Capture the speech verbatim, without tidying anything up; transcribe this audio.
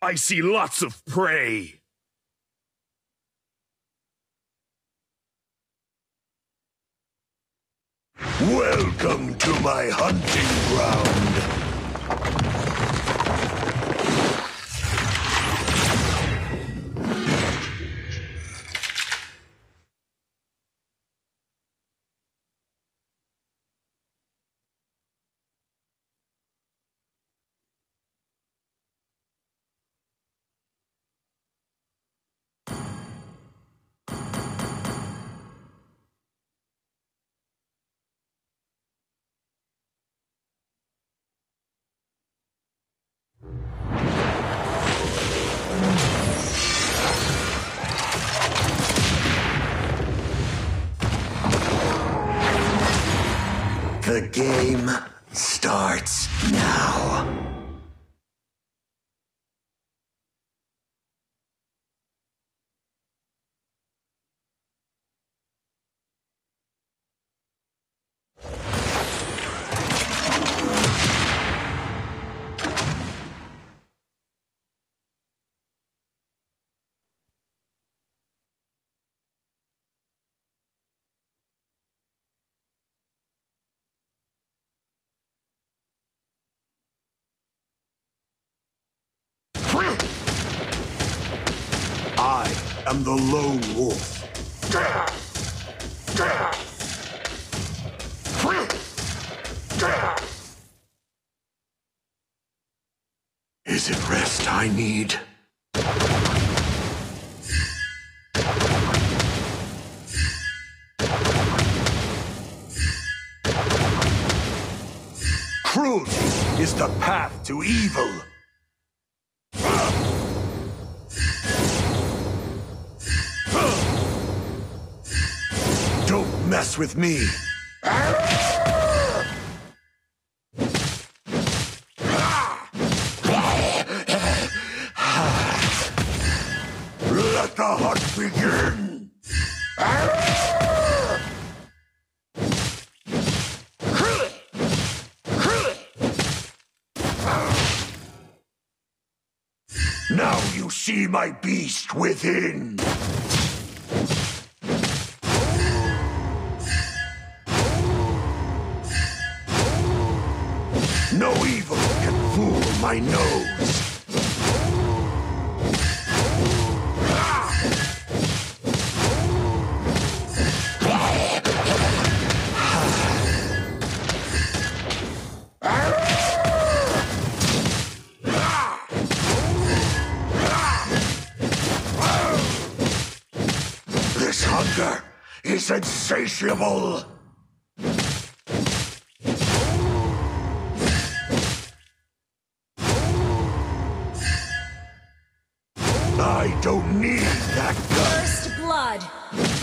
I see lots of prey. Welcome to my hunting ground. The game starts now. I am the lone wolf. Is it rest I need? Cruelty is the path to evil. Mess with me. Let the hunt begin. Cruelty! Cruelty! Now you see my beast within. No evil can fool my nose. This hunger is insatiable. I don't need that gun. First blood.